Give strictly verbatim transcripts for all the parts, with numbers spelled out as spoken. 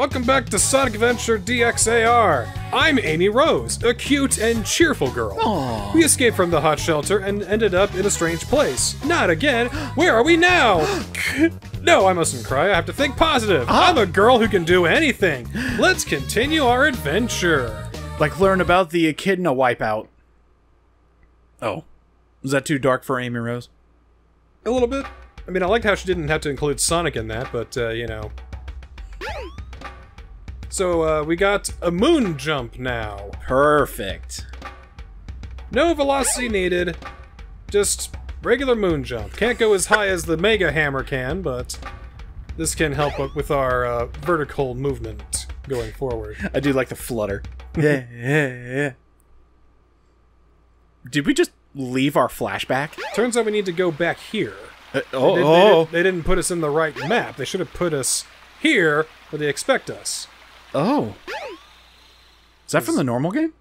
Welcome back to Sonic Adventure D X A R. I'm Amy Rose, a cute and cheerful girl. Aww. We escaped from the hot shelter and ended up in a strange place. Not again. Where are we now? No, I mustn't cry. I have to think positive. Huh? I'm a girl who can do anything. Let's continue our adventure. Like learn about the Echidna Wipeout. Oh. Was that too dark for Amy Rose? A little bit. I mean, I liked how she didn't have to include Sonic in that, but, uh, you know. So, uh, we got a moon jump now. Perfect. No velocity needed. Just regular moon jump. Can't go as high as the Mega Hammer can, but this can help up with our uh, vertical movement going forward. I do like the flutter. Yeah, yeah, yeah. Did we just leave our flashback? Turns out we need to go back here. Uh, oh, they, did, oh. They, did, they didn't put us in the right map. They should have put us here where they expect us. Oh. Is that from the normal game?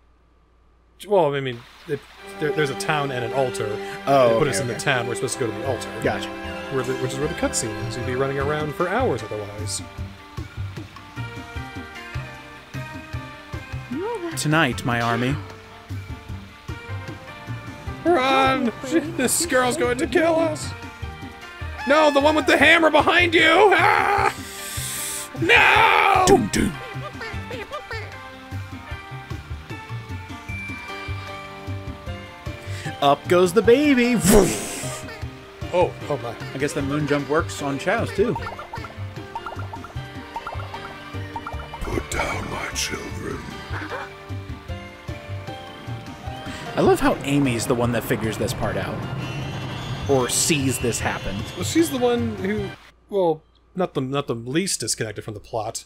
Well, I mean, it, there, there's a town and an altar. Oh, They put okay, us in okay. the town. We're supposed to go to the altar. Gotcha. Where the, which is where the cutscene is. We'd be running around for hours otherwise. Tonight, my army. Run! This girl's going to kill us! No, the one with the hammer behind you! Ah! No! Doom, doom. Up goes the baby! Oh, oh my. I guess the moon jump works on Chaos, too. Put down my children. I love how Amy's the one that figures this part out. Or sees this happen. Well, she's the one who, well, not the not the least disconnected from the plot.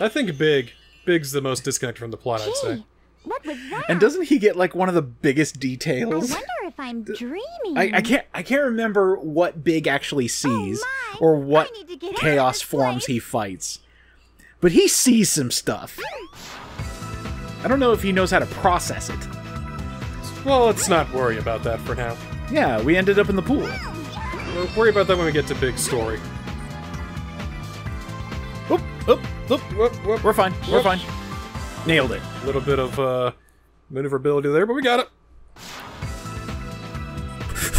I think Big, Big's the most disconnected from the plot. Gee, I'd say. What was that? And doesn't he get like one of the biggest details? I wonder if I'm dreaming. I, I can't I can't remember what Big actually sees oh or what chaos forms place. he fights, but he sees some stuff. I don't know if he knows how to process it. Well, let's not worry about that for now. Yeah, we ended up in the pool. We'll worry about that when we get to Big's story. Oop, oop, oop, oop, oop. We're fine, we're oop. fine. Nailed it. A little bit of uh, maneuverability there, but we got it.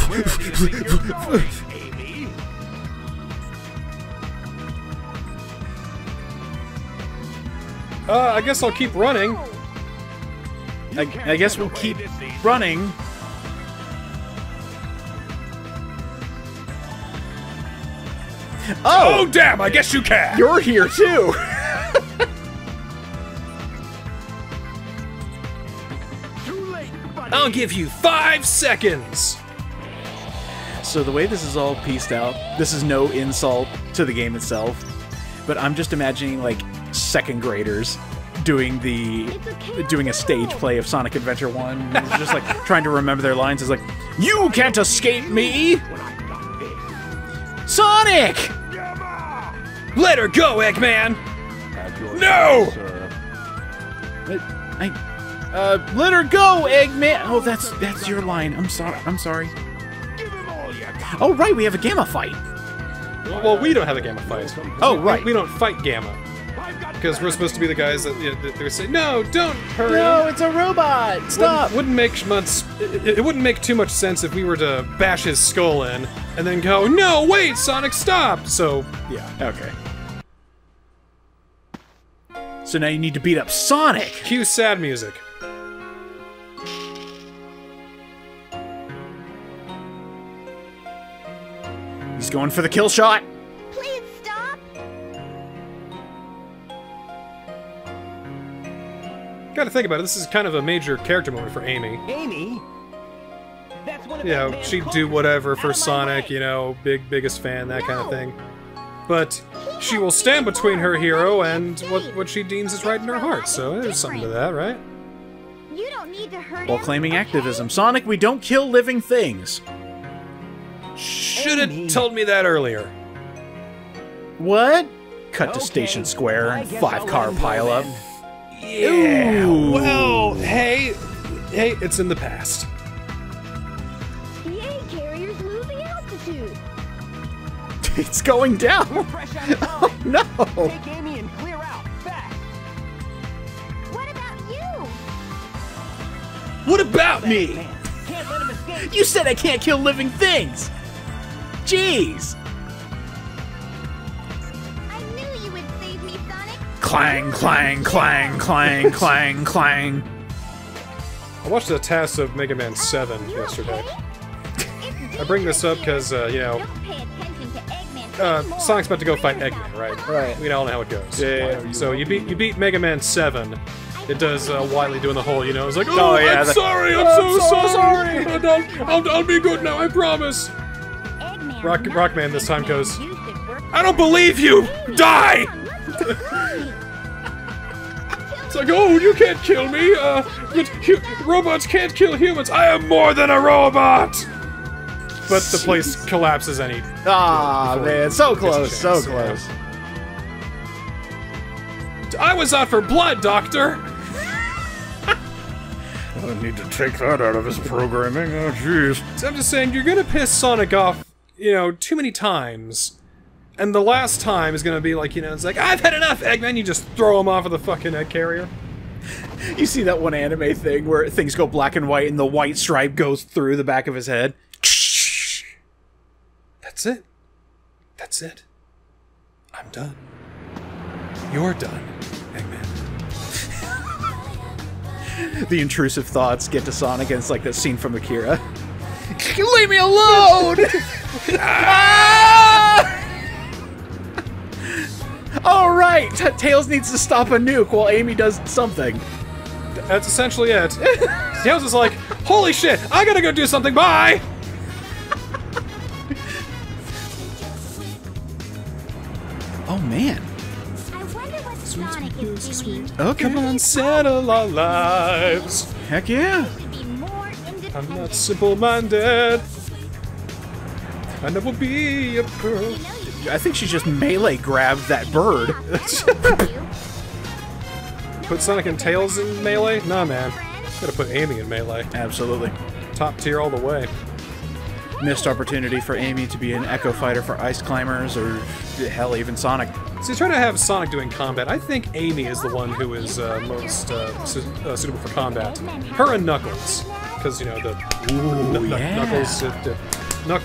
Where do you think you're going, Amy? Uh, I guess I'll keep running. I, I guess we'll keep running. Oh! Oh, damn! I guess you can! You're here, too! Too late, buddy. I'll give you five seconds! So the way this is all pieced out, this is no insult to the game itself, but I'm just imagining, like, second graders doing the okay, doing a stage play of Sonic Adventure one, just like trying to remember their lines. Is like, you can't escape me, Sonic. Let her go, Eggman. No. Let, I, uh, let her go, Eggman. Oh, that's that's your line. I'm sorry. I'm sorry. Oh right, we have a Gamma fight. Well, we don't have a Gamma fight. Oh right, we don't fight Gamma. Because we're supposed to be the guys that, you know, that they're saying, no, don't hurry. No, it's a robot. Stop. Wouldn't, wouldn't make much. It, it wouldn't make too much sense if we were to bash his skull in and then go, no, wait, Sonic, stop. So yeah, okay. So now you need to beat up Sonic. Cue sad music. He's going for the kill shot. Gotta think about it, this is kind of a major character moment for Amy. Amy? That's one of you know, she'd do whatever for Sonic, you know, big, biggest fan, that no. kind of thing. But she will stand between her hero and what, what she deems is right in her heart, so there's something to that, right? You don't need to hurt While claiming okay? activism, Sonic, we don't kill living things. Should've told me that earlier. What? Cut okay. to Station Square and five-car pileup. Yeah. Ooh. Well, hey, hey, it's in the past. The Egg Carrier's losing altitude. It's going down. We're fresh out of time. Oh, no. Take Amy and clear out. Fast. What about you? What about me? Can't let him escape. You said I can't kill living things. Jeez. I knew you would save me, Sonic. Clang, clang, clang, clang, clang, clang. I watched the test of Mega Man seven uh, yesterday. Okay? I bring this up because, uh, you know, uh, Sonic's about to go fight Eggman, right? Right. We all know how it goes. Yeah. yeah. So you beat you beat Mega Man seven. It does uh, Wily doing the whole, you know, it's like, oh, oh yeah, I'm sorry, I'm so, so sorry. sorry. I'll, I'll, I'll be good now, I promise. Rock, Rockman this time goes, I don't believe you. Die. It's like, oh, you can't kill me. Uh, robots can't kill humans. I am more than a robot. But the place Jeez. collapses any. Ah, oh, man, so close, so close. I was out for blood, Doctor. I need to take that out of his programming. Oh, jeez. So I'm just saying, you're gonna piss Sonic off, you know, too many times, and the last time is gonna be like, you know, it's like, I've had enough, Eggman. You just throw him off of the fucking egg carrier. You see that one anime thing where things go black and white, and the white stripe goes through the back of his head. That's it. That's it. I'm done. You're done, Eggman. The intrusive thoughts get to Sonic, and it's like that scene from Akira. Leave me alone! Ah! All right, Tails needs to stop a nuke while Amy does something. That's essentially it. Tails is like, holy shit, I gotta go do something, bye! Oh, man. Sonic is doing. Oh, come on, settle our lives. Heck yeah. I'm not simple-minded. I never will be a girl. I think she just melee grabbed that bird. Put Sonic and Tails in melee? Nah, man. Gotta put Amy in melee. Absolutely. Top tier all the way. Missed opportunity for Amy to be an echo fighter for ice climbers, or hell, even Sonic. So you try to have Sonic doing combat. I think Amy is the one who is uh, most uh, su uh, suitable for combat. Her and Knuckles, because you know the Ooh, yeah. Knuckles, uh, knuck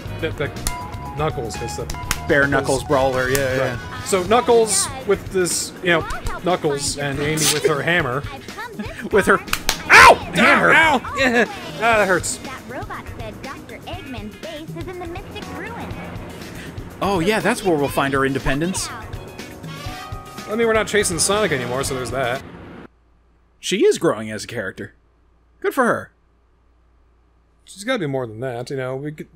Knuckles is the bare Knuckles, Knuckles brawler. Yeah, yeah. Right. So Knuckles with this, you know, Knuckles, and Amy with her hammer, with her ow hammer. Ow! Ow! Yeah. Ah, that hurts. Eggman's base is in the Mystic Ruins. Oh yeah, that's where we'll find our independence. I mean, we're not chasing Sonic anymore, so there's that. She is growing as a character. Good for her. She's got to be more than that, you know. We could,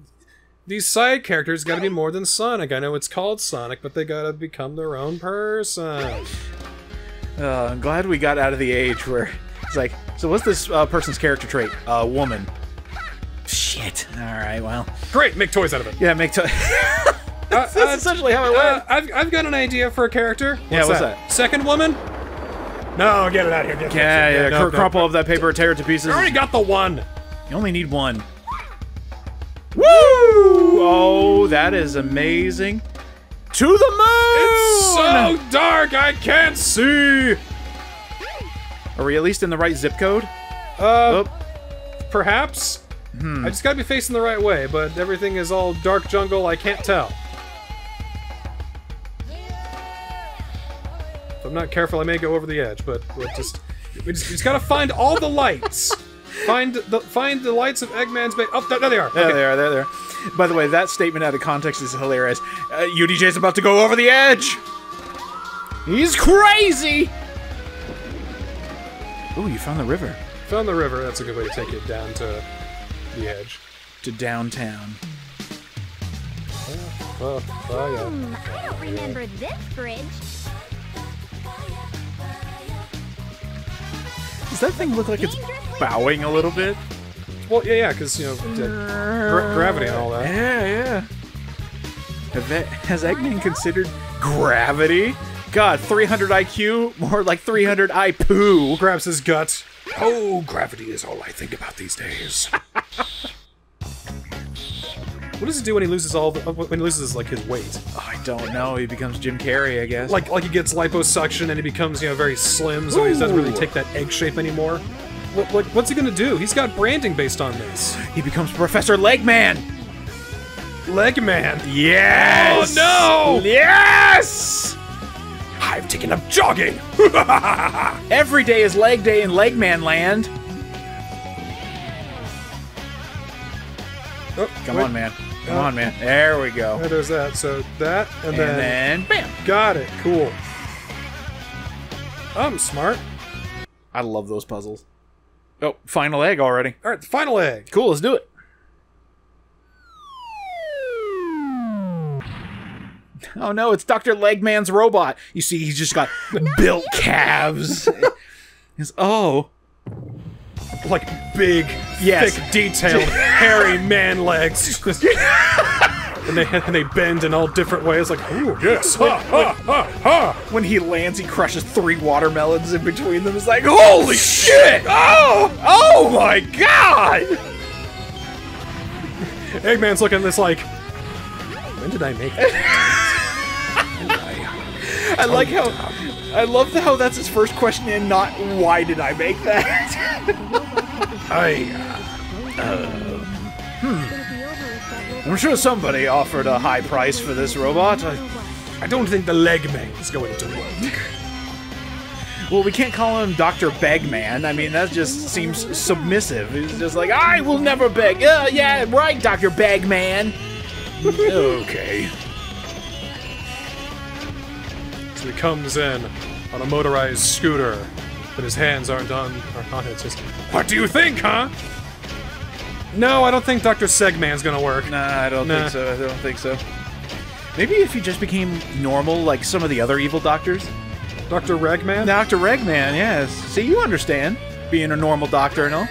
these side characters got to be more than Sonic. I know it's called Sonic, but they got to become their own person. Uh, I'm glad we got out of the age where it's like, so what's this uh, person's character trait? Uh, woman. Shit. All right. Well. Great. Make toys out of it. Yeah. Make toys. uh, That's uh, essentially how it uh, went. I've I've got an idea for a character. What's yeah. What's that? that? Second woman. No. Get it out of here. Get yeah. It, yeah. yeah no, cr no, crumple no. up that paper. Tear it to pieces. You already got the one. You only need one. Woo! Oh, that is amazing. To the moon. It's so dark. I can't see. Are we at least in the right zip code? Uh. Oh. Perhaps. Hmm. I just gotta be facing the right way, but everything is all dark jungle, I can't tell. If I'm not careful, I may go over the edge, but we'll just, we just, we just gotta find all the lights. Find the find the lights of Eggman's Bay. Oh, there, there they are. There okay. they are, there they are. By the way, that statement out of context is hilarious. Uh, U D J's about to go over the edge! He's crazy! Ooh, you found the river. Found the river, that's a good way to take it down to... the edge. To downtown. Oh, oh, oh, yeah. hmm, I don't remember this bridge. Does that thing look like it's bowing a little bit? Well, yeah, yeah, because, you know, gra gravity and all that. Yeah, yeah. Have that, has Eggman considered gravity? God, three hundred I Q? More like three hundred I P U. Grabs his guts. Oh, gravity is all I think about these days. What does he do when he loses all the, when he loses like his weight? Oh, I don't know. He becomes Jim Carrey, I guess. Like like he gets liposuction and he becomes, you know, very slim, so Ooh. he doesn't really take that egg shape anymore. What, like what's he gonna do? He's got branding based on this. He becomes Professor Legman. Legman. Yes. Oh no. Yes. I've taken up jogging! Every day is leg day in Legman Land! Oh, Come wait. on, man. Come uh, on, man. There we go. Yeah, there's that. So that, and, and then... then... Bam! Got it. Cool. I'm smart. I love those puzzles. Oh, final egg already. All right, the final egg. Cool, let's do it. Oh no, it's Doctor Legman's robot. You see, he's just got built calves. His, oh. Like big, yes. thick, detailed, hairy man legs. and, they, and they bend in all different ways. Like, ooh, yes, when, ha, when, ha, ha, ha. When he lands, he crushes three watermelons in between them. It's like, holy shit! Oh! Oh my god! Eggman's looking at this like, when did I make that? I like how, I love how that's his first question and not, why did I make that? I, uh, uh, hmm. I'm sure somebody offered a high price for this robot. I, I don't think the Legman is going to work. Well, we can't call him Doctor Begman. I mean, that just seems submissive. He's just like, I will never beg. Uh, yeah, right, Doctor Begman. Okay. So he comes in on a motorized scooter, but his hands aren't on, aren't on it. It's just, what do you think, huh? No, I don't think Doctor Segman's gonna work. Nah, I don't nah. think so. I don't think so. Maybe if he just became normal, like some of the other evil doctors. Doctor Regman? Doctor Regman, yes. See, you understand. Being a normal doctor and all.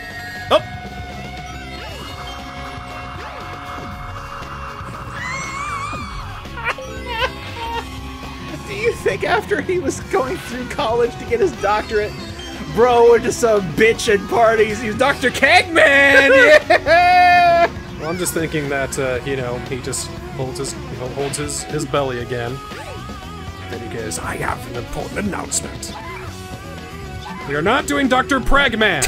After he was going through college to get his doctorate, bro went to some bitch at parties. He was Doctor Kegman! Yeah! Well, I'm just thinking that, uh, you know, he just holds his you know, holds his, his belly again. Then he goes, I have an important announcement. We are not doing Doctor Pragman!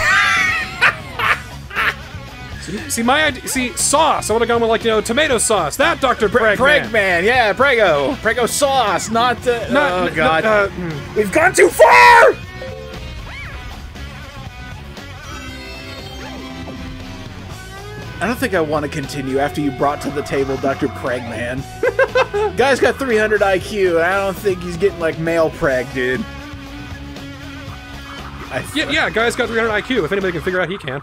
See, see, my idea, see, sauce, I would've gone with, like, you know, tomato sauce, that Doctor Preg- Pregman, yeah, Prego, Prego sauce, not, uh, not oh, God. Uh, mm. We've gone too far! I don't think I want to continue after you brought to the table Doctor Pregman. Guy's got three hundred I Q, and I don't think he's getting, like, male preg, dude. I yeah, yeah, guy's got three hundred I Q, if anybody can figure out, he can.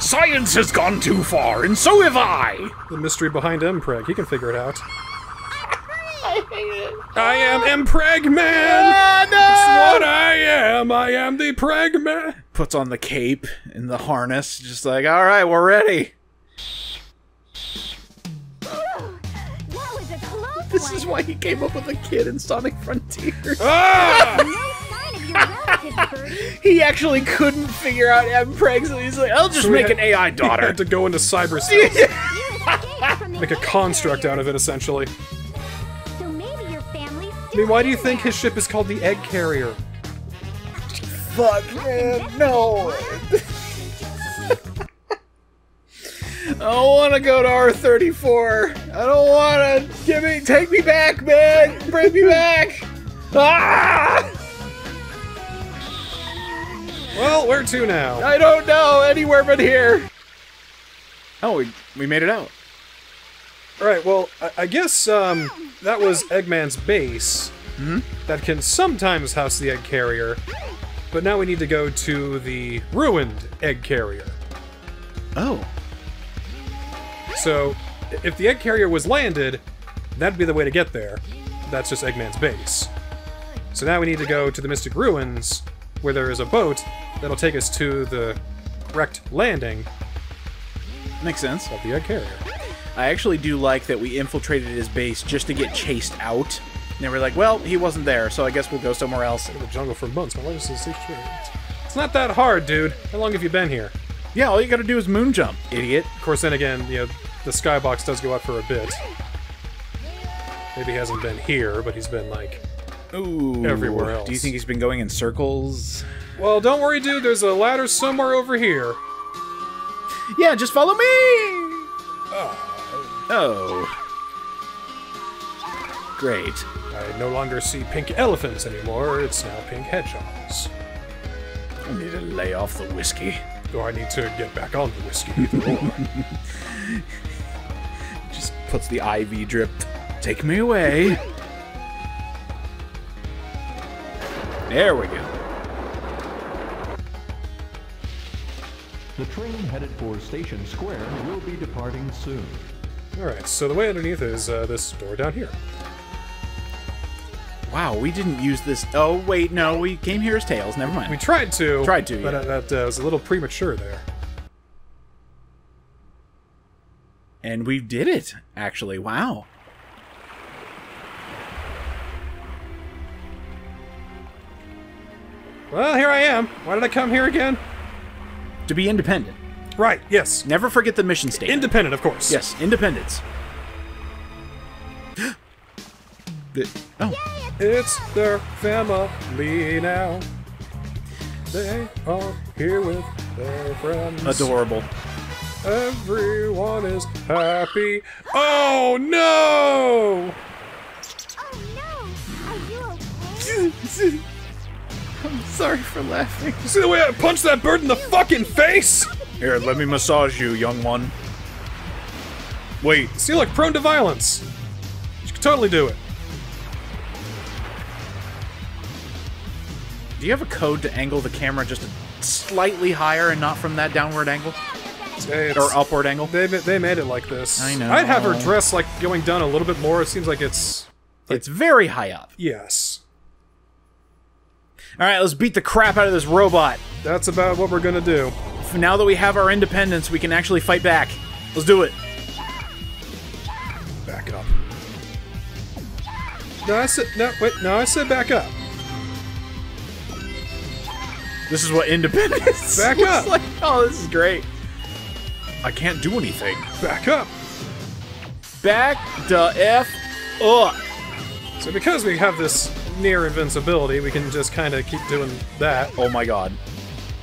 Science has gone too far, and so have I! The mystery behind M-Preg, he can figure it out. I hate it. I am M-Preg Man! Ah, no! That's what I am! I am the Preg Man! Puts on the cape and the harness, just like, alright, we're ready! Ooh, this one. Is why he came up with a kid in Sonic Frontiers. Ah! He actually couldn't figure out M-Preg, so he's like, I'll just so make had, an A I daughter. He had to go into cyberspace. Make a construct out of it, essentially. So maybe your family's I mean, why do you think his ship is called the Egg Carrier? Fuck, man, no. I don't want to go to R thirty-four. I don't want to. Give me, take me back, man. Bring me back. Ah! Well, where to now? I don't know! Anywhere but here! Oh, we, we made it out. Alright, well, I, I guess, um, that was Eggman's base. Mm-hmm. That can sometimes house the Egg Carrier. But now we need to go to the Ruined Egg Carrier. Oh. So, if the Egg Carrier was landed, that'd be the way to get there. That's just Eggman's base. So now we need to go to the Mystic Ruins, where there is a boat that'll take us to the correct landing. Makes sense. Of the Egg Carrier. I actually do like that we infiltrated his base just to get chased out. And they were like, well, he wasn't there, so I guess we'll go somewhere else. In the jungle for months. My life is secure. It's not that hard, dude. How long have you been here? Yeah, all you gotta do is moon jump, idiot. Of course, then again, you know, the skybox does go up for a bit. Maybe he hasn't been here, but he's been, like, ooh, everywhere else. Do you think he's been going in circles? Well, don't worry, dude. There's a ladder somewhere over here. Yeah, just follow me! Oh. Oh. Great. I no longer see pink elephants anymore. It's now pink hedgehogs. I need to lay off the whiskey. Or I need to get back on the whiskey, either or. Just puts the I V drip. Take me away. There we go. The train headed for Station Square will be departing soon. Alright, so the way underneath is uh, this door down here. Wow, we didn't use this... Oh, wait, no, we came here as Tails, never mind. We tried to, tried to, but yeah. uh, that uh, was a little premature there. And we did it, actually, wow. Well, here I am. Why did I come here again? To be independent. Right, yes. Never forget the mission statement. Independent, of course. Yes, independence. the, oh. Yay, it's it's their family now. They are here with their friends. Adorable. Everyone is happy. Oh, no! Oh, no! Are you okay? I'm sorry for laughing. See the way I punched that bird in the fucking face? Here, let me massage you, young one. Wait. See, look, prone to violence. You can totally do it. Do you have a code to angle the camera just slightly higher and not from that downward angle? It's, or upward angle? They, they made it like this. I know. I'd have her dress, like, going down a little bit more. It seems like it's... Like, it's very high up. Yes. All right, let's beat the crap out of this robot. That's about what we're going to do. Now that we have our independence, we can actually fight back. Let's do it. Back up. No, I said... No, wait. No, I said back up. This is what independence Back up. Like. Oh, this is great. I can't do anything. Back up. Back the F up. So because we have this... near invincibility, we can just kind of keep doing that. Oh my god.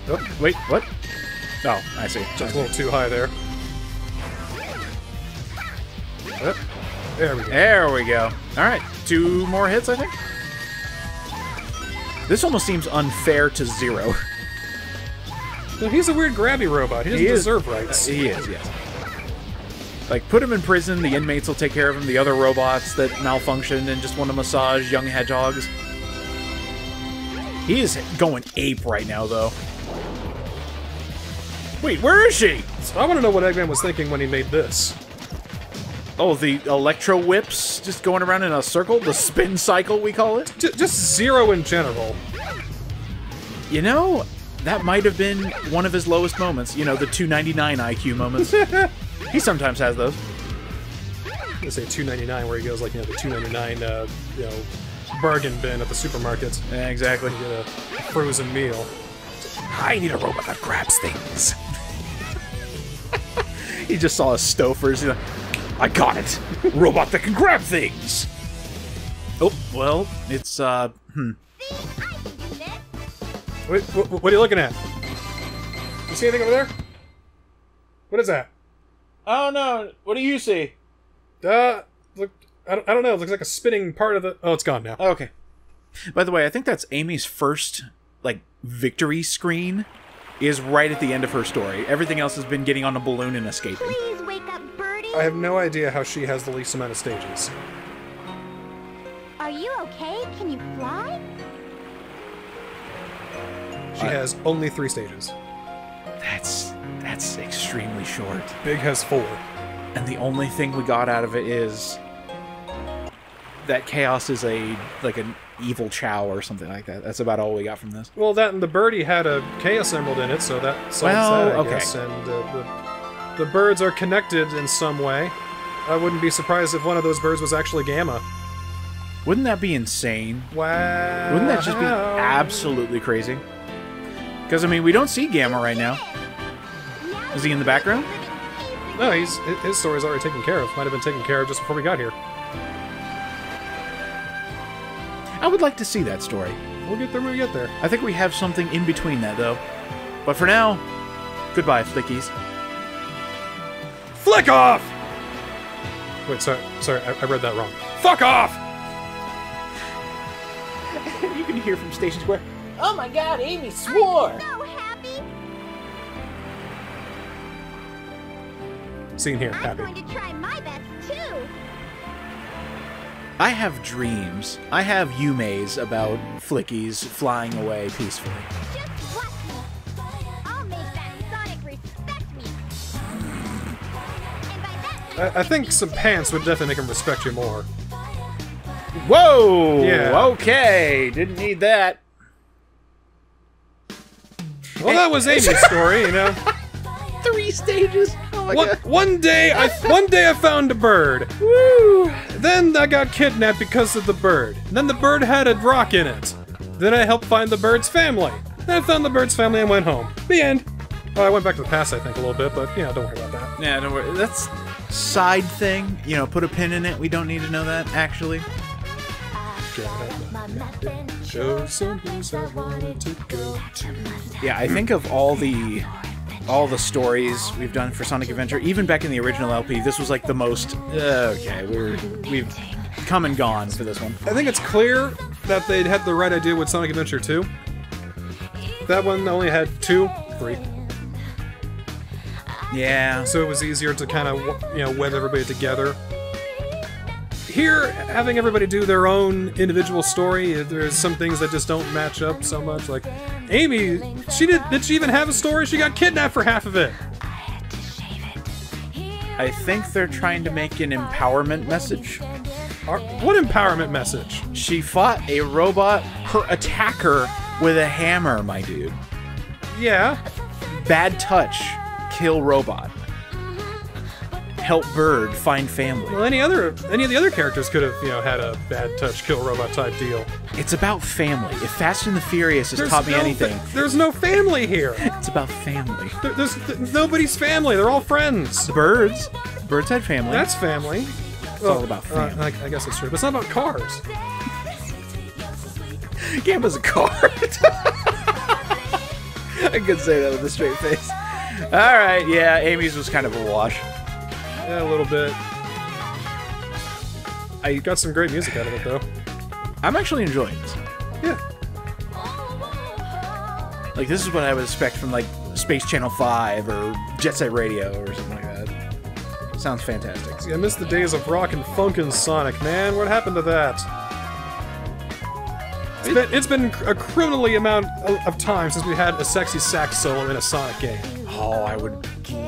Oh, wait, what? Oh, I see. Just I see. A little too high there. Oh, there we go. There we go. Alright, two more hits, I think. This almost seems unfair to zero. No, he's a weird grabby robot. He doesn't he deserve rights. Uh, he is, yes. Like, put him in prison, the inmates will take care of him, the other robots that malfunction and just want to massage young hedgehogs. He is going ape right now, though. Wait, where is she? I want to know what Eggman was thinking when he made this. Oh, the electro whips just going around in a circle? The spin cycle, we call it? J- just zero in general. You know, that might have been one of his lowest moments. You know, the two ninety-nine I Q moments. He sometimes has those. I'm gonna say two ninety-nine, where he goes like, you know, the two ninety-nine, uh, you know, bargain bin at the supermarket. Yeah, exactly. You get a frozen meal. I need a robot that grabs things. He just saw a Stouffer's. He's like, I got it. Robot that can grab things. Oh well, it's uh. Hmm. Wait, what, what are you looking at? You see anything over there? What is that? I don't know. What do you see? Uh, look, I don't, I don't know. It looks like a spinning part of the... Oh, it's gone now. Oh, okay. By the way, I think that's Amy's first, like, victory screen is right at the end of her story. Everything else has been getting on a balloon and escaping. Please wake up, Birdie. I have no idea how she has the least amount of stages. Are you okay? Can you fly? She uh, has only three stages. That's... That's extremely short. Big has four. And the only thing we got out of it is that Chaos is a like an evil Chow or something like that. That's about all we got from this. Well, that and the birdie had a Chaos Emerald in it, so that solves well, that, I okay. guess. And uh, the, the birds are connected in some way. I wouldn't be surprised if one of those birds was actually Gamma. Wouldn't that be insane? Wow. Wouldn't that just be absolutely crazy? Because, I mean, we don't see Gamma right now. Is he in the background? No, he's his story's already taken care of. Might have been taken care of just before we got here. I would like to see that story. We'll get there when we get there. I think we have something in between that, though. But for now, goodbye, Flickies. Flick off! Wait, sorry, sorry, I, I read that wrong. Fuck off! You can hear from Station Square. Oh my God, Amy swore! I'm so happy. Seen here, happy. I'm going to try my best too. I have dreams. I have Yume's about Flickies flying away peacefully. Just watch me. I'll make that Sonic respect me. And by that, I, I think some pants would definitely make him respect you more. Whoa! Yeah. Okay, didn't need that. Well, that was Amy's story, you know. Three stages. Oh my one, God. One day, I one day I found a bird. Woo! Then I got kidnapped because of the bird. Then the bird had a rock in it. Then I helped find the bird's family. Then I found the bird's family and went home. The end. Well, I went back to the past, I think, a little bit, but yeah, don't worry about that. Yeah, don't worry. That's side thing. You know, put a pin in it. We don't need to know that actually. Yeah, I think of all the all the stories we've done for Sonic Adventure, even back in the original L P, this was like the most uh, okay, we're we've come and gone for this one. I think it's clear that they'd had the right idea with Sonic Adventure two. That one only had two, three. Yeah. So it was easier to kind of, you know, web everybody together. Here, having everybody do their own individual story, there's some things that just don't match up so much. Like, Amy, she did, did she even have a story? She got kidnapped for half of it. I think they're trying to make an empowerment message. Our, what empowerment message? She fought a robot, her attacker, with a hammer, my dude. Yeah. Bad touch, kill robot. Help bird find family. Well, any other any of the other characters could have, you know, had a bad touch kill robot type deal. It's about family. If Fast and the Furious has there's taught me no anything, there's no family here. It's about family. There, there's th nobody's family. They're all friends. The birds, birds had family. That's family. It's well, all about family. Uh, I, I guess it's true, but it's not about cars. Gamma's a car. I could say that with a straight face. All right, yeah, Amy's was kind of a wash. Yeah, a little bit. I got some great music out of it, though. I'm actually enjoying this. Yeah. Like, this is what I would expect from, like, Space Channel five or Jet Set Radio or something like that. Sounds fantastic. See, I miss the days of rock and funk and Sonic, man. What happened to that? It's been, it's been a criminally amount of time since we had a sexy sax solo in a Sonic game. Oh, I would...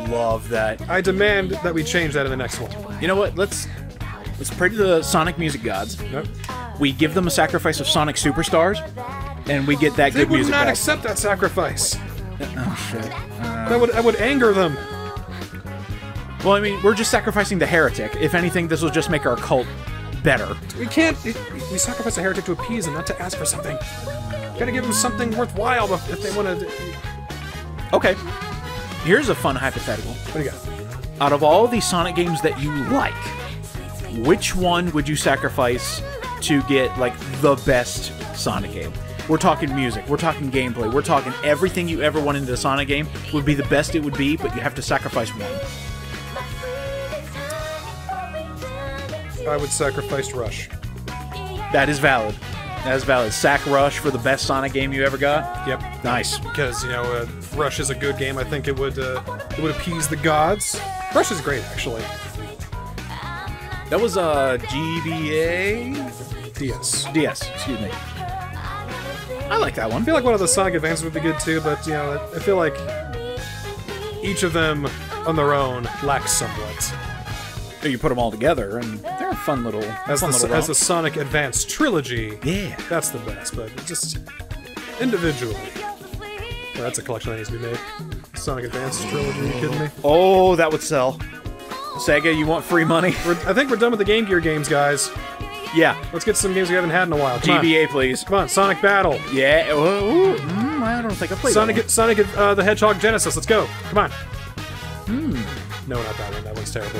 love that. I demand that we change that in the next one. You know what? Let's let's pray to the Sonic music gods. Yep. We give them a sacrifice of Sonic Superstars, and we get that they good music. They would not back. accept that sacrifice. Oh shit! Uh, that would that would anger them. Well, I mean, we're just sacrificing the heretic. If anything, this will just make our cult better. We can't. We sacrifice a heretic to appease them, not to ask for something. Gotta give them something worthwhile if they want to. Okay. Here's a fun hypothetical. What do you got? Out of all the Sonic games that you like, which one would you sacrifice to get, like, the best Sonic game? We're talking music. We're talking gameplay. We're talking everything you ever wanted in a Sonic game would be the best it would be, but you have to sacrifice one. I would sacrifice Rush. That is valid. That is valid. Sack Rush for the best Sonic game you ever got? Yep. Nice. Because, you know, uh, Rush is a good game. I think it would uh, it would appease the gods. Rush is great, actually. That was uh, G B A? D S. D S, excuse me. I like that one. I feel like one of the Sonic Advances would be good, too, but, you know, I feel like each of them on their own lacks somewhat. You put them all together, and they're a fun little. As, fun the, little as the Sonic Advance trilogy, yeah, that's the best. But just individually, well, that's a collection that needs to be made. Sonic Advance trilogy, are you kidding me? Oh, that would sell. Sega, you want free money? We're, I think we're done with the Game Gear games, guys. Yeah, let's get some games we haven't had in a while. Come G B A, on. Please. Come on, Sonic Battle. Yeah. Ooh, ooh. Mm, I don't think I played Sonic. That one. Sonic uh, the Hedgehog Genesis. Let's go. Come on. No, not that one. That one's terrible.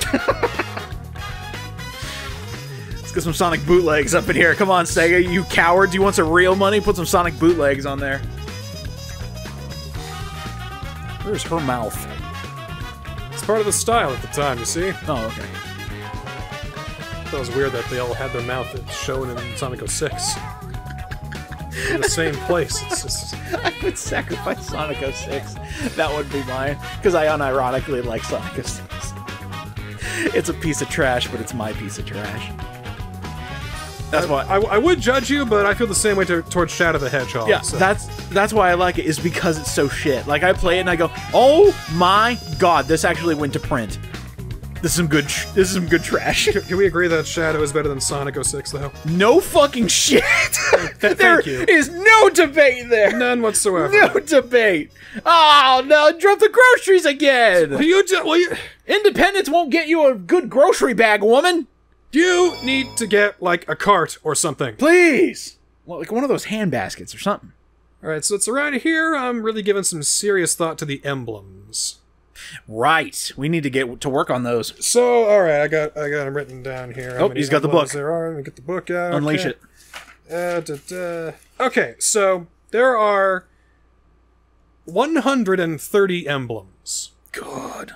Let's get some Sonic bootlegs up in here. Come on, Sega, you cowards. You want some real money? Put some Sonic bootlegs on there. Where's her mouth? It's part of the style at the time, you see? Oh, okay. That was weird that they all had their mouth shown in Sonic oh six. In the same place. It's just... I would sacrifice Sonic oh six. That would be mine. Because I unironically like Sonic oh six. It's a piece of trash, but it's my piece of trash. That's why I, I would judge you, but I feel the same way to, towards Shadow the Hedgehog. Yeah, so. that's that's why I like it, is because it's so shit. Like, I play it and I go, oh my god, this actually went to print. This is some good. Tr this is some good trash. Can, can we agree that Shadow is better than Sonic oh six, though? No fucking shit. Th there you. is no debate there. None whatsoever. No debate. Oh no! Drop the groceries again. Will you do? Will you? Independence won't get you a good grocery bag, woman. You need to get like a cart or something. Please, well, like one of those hand baskets or something. All right, so it's around here. I'm really giving some serious thought to the emblems. Right, we need to get to work on those. So, all right, I got I got them written down here. Oh, he's got the book. There are. Let me get the book out. Unleash okay. it. Uh, da, da. Okay, so there are one hundred thirty emblems. God.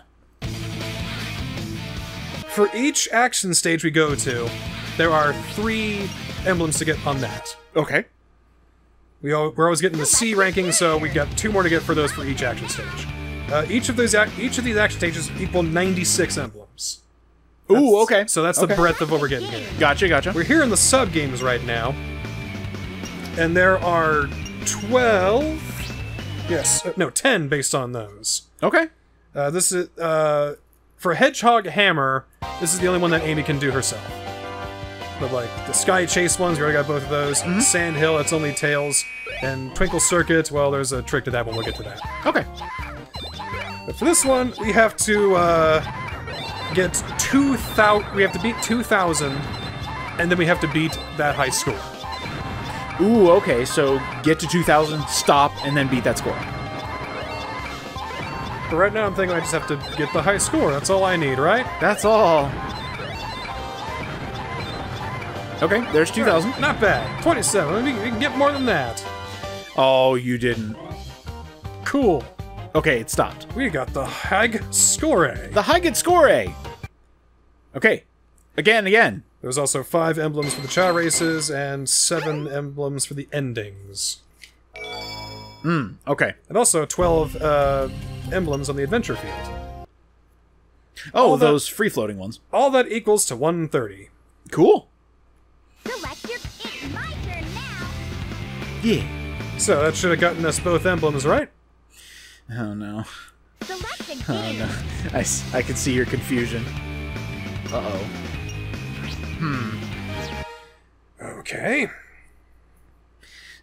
For each action stage we go to, there are three emblems to get on that. Okay. We all, we're always getting the C ranking, so we got two more to get for those for each action stage. Uh, each of those, each of these action stages equal ninety-six emblems. That's, Ooh, okay. So that's okay. the breadth of what we're getting here. Gotcha, gotcha. We're here in the sub games right now, and there are twelve. Yes, uh, no, ten based on those. Okay. Uh, this is uh, for Hedgehog Hammer. This is the only one that Amy can do herself. But like the Sky Chase ones, we already got both of those. Mm-hmm. Sand Hill, it's only Tails, and Twinkle Circuits. Well, there's a trick to that one. We'll get to that. Okay. But for this one, we have to uh, get two thousand. We have to beat two thousand, and then we have to beat that high score. Ooh, okay. So get to two thousand, stop, and then beat that score. But right now, I'm thinking I just have to get the high score. That's all I need, right? That's all. Okay, there's two thousand. Right, not bad. Twenty-seven. We can get more than that. Oh, you didn't. Cool. Okay, it stopped. We got the Hag Score. The Hag Score. Okay. Again, again. There's also five emblems for the Cha Races and seven emblems for the endings. Hmm, okay. And also twelve uh, emblems on the adventure field. Oh, that, those free-floating ones. All that equals to one hundred thirty. Cool. Select your, it's my turn now. Yeah. So that should have gotten us both emblems, right? Oh no. Oh no. I, I can see your confusion. Uh-oh. Hmm. Okay.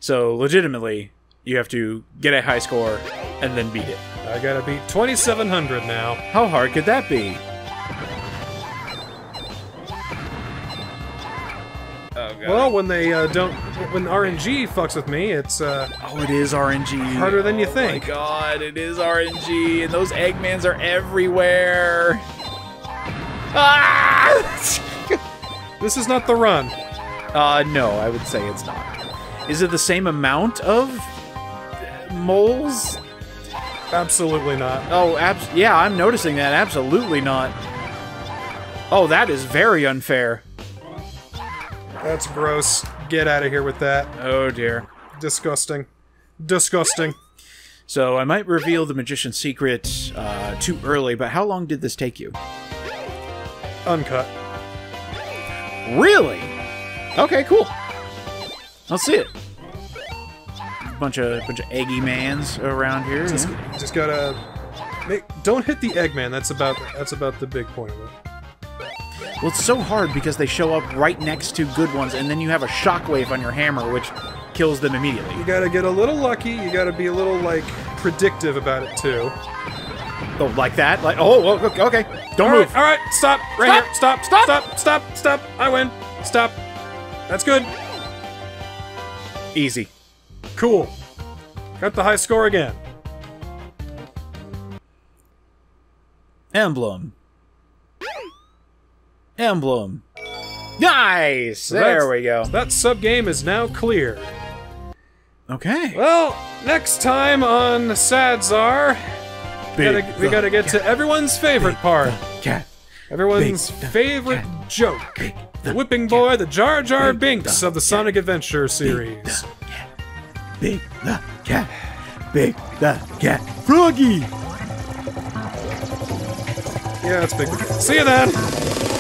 So, legitimately, you have to get a high score and then beat it. I gotta beat twenty-seven hundred now. How hard could that be? Oh, God. Well, when they uh, don't, when R N G fucks with me, it's uh, oh, it is R N G. Harder than oh, you think. Oh my God, it is R N G, and those Eggmans are everywhere. Ah! This is not the run. Uh, no, I would say it's not. Is it the same amount of moles? Absolutely not. Oh, abs yeah, I'm noticing that. Absolutely not. Oh, that is very unfair. That's gross. Get out of here with that. Oh dear. Disgusting. Disgusting. So I might reveal the magician's secret uh, too early, but how long did this take you? Uncut. Really? Okay, cool. I'll see it. Bunch of bunch of eggy mans around here. Just, yeah. just gotta make. Don't hit the Eggman. That's about that's about the big point of it. Well, it's so hard because they show up right next to good ones, and then you have a shockwave on your hammer, which kills them immediately. You gotta get a little lucky. You gotta be a little, like, predictive about it, too. Oh, like that? Like, oh, okay. Don't all move. Right, all right, stop. Right stop. here. Stop. Stop. Stop. Stop. Stop. I win. Stop. That's good. Easy. Cool. Got the high score again. Emblem. emblem. Nice! So there we go. That subgame is now clear. Okay. Well, next time on Sadzar, we gotta, we gotta get to everyone's favorite part. Everyone's favorite joke. The whipping boy, the Jar Jar Binks of the Sonic Adventure series. Big the cat. Big the cat. Froggy! Yeah, it's Big the cat. See you then!